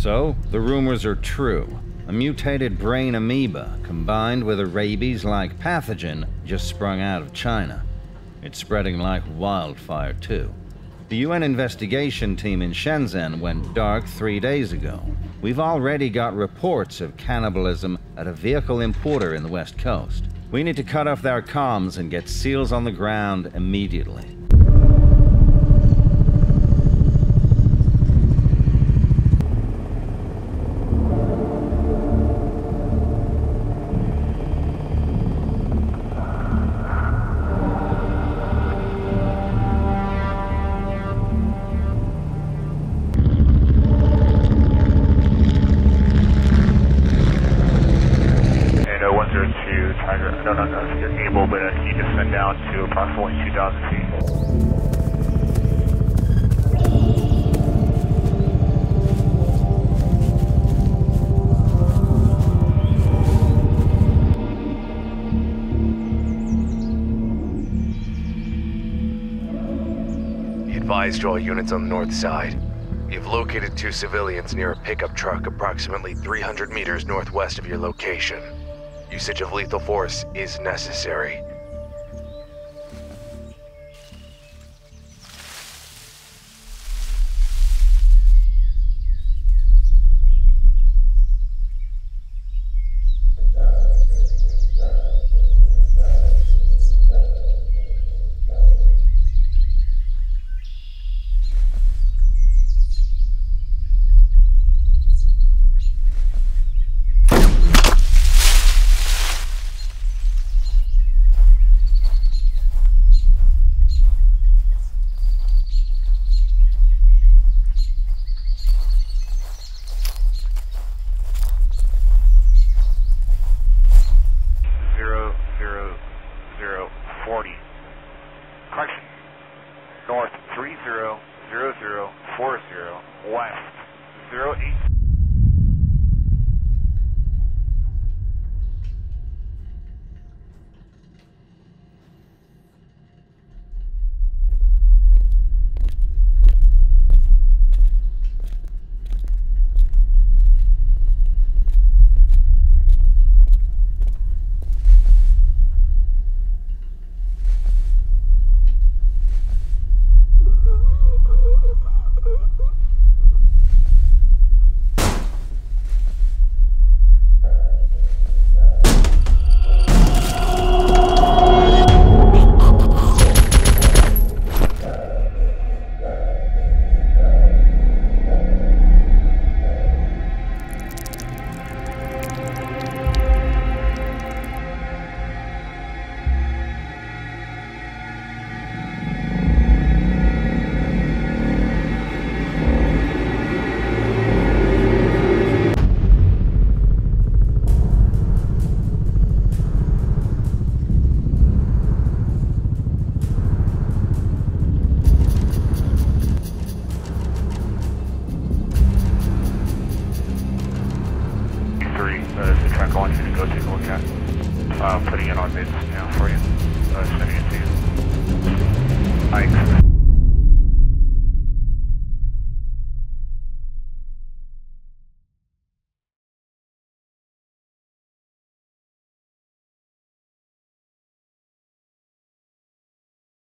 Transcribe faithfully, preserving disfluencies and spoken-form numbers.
So, the rumors are true. A mutated brain amoeba, combined with a rabies-like pathogen, just sprung out of China. It's spreading like wildfire, too. The U N investigation team in Shenzhen went dark three days ago. We've already got reports of cannibalism at a vehicle importer in the West Coast. We need to cut off their comms and get SEALs on the ground immediately. I don't know if you're able, but I need to send down to approximately two thousand feet. Advised all units on the north side. You've located two civilians near a pickup truck approximately three hundred meters northwest of your location. Usage of lethal force is necessary. North three zero zero zero four zero west zero eight. I want you to go take a look at. I'm uh, putting it on bids now for you. Uh, sending it to you. Thanks.